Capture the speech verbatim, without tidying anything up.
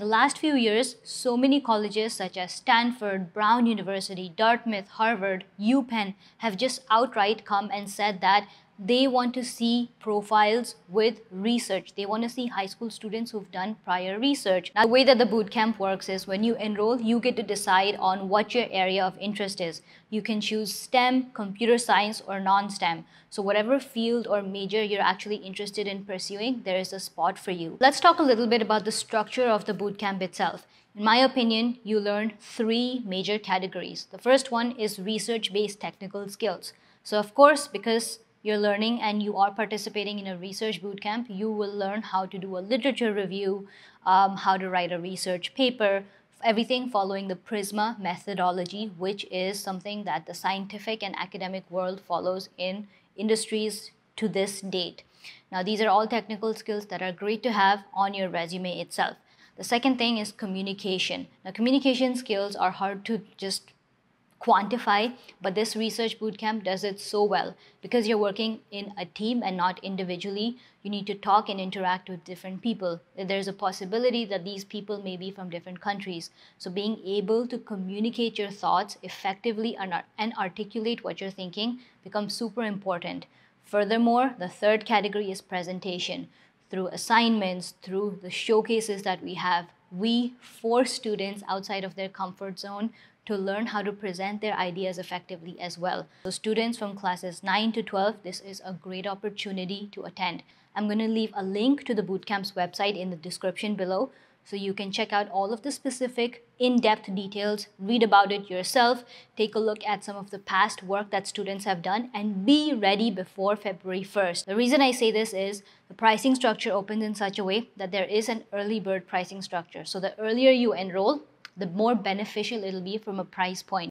In the last few years, so many colleges such as Stanford, Brown University, Dartmouth, Harvard, UPenn have just outright come and said that they want to see profiles with research. They want to see high school students who've done prior research. Now, the way that the bootcamp works is when you enroll, you get to decide on what your area of interest is. You can choose STEM, computer science, or non-STEM. So whatever field or major you're actually interested in pursuing, there is a spot for you. Let's talk a little bit about the structure of the bootcamp itself. In my opinion, you learn three major categories. The first one is research-based technical skills. So of course, because you're learning and you are participating in a research bootcamp, you will learn how to do a literature review, um, how to write a research paper, everything following the PRISMA methodology, which is something that the scientific and academic world follows in industries to this date. Now, these are all technical skills that are great to have on your resume itself. The second thing is communication. Now, communication skills are hard to just quantify, but this research bootcamp does it so well. Because you're working in a team and not individually, you need to talk and interact with different people. There's a possibility that these people may be from different countries. So being able to communicate your thoughts effectively and articulate what you're thinking becomes super important. Furthermore, the third category is presentation. Through assignments, through the showcases that we have, we force students outside of their comfort zone to learn how to present their ideas effectively as well. So students from classes nine to twelve, this is a great opportunity to attend. I'm going to leave a link to the bootcamp's website in the description below, so you can check out all of the specific in-depth details, read about it yourself, take a look at some of the past work that students have done, and be ready before February first. The reason I say this is the pricing structure opens in such a way that there is an early bird pricing structure. So the earlier you enroll, the more beneficial it'll be from a price point.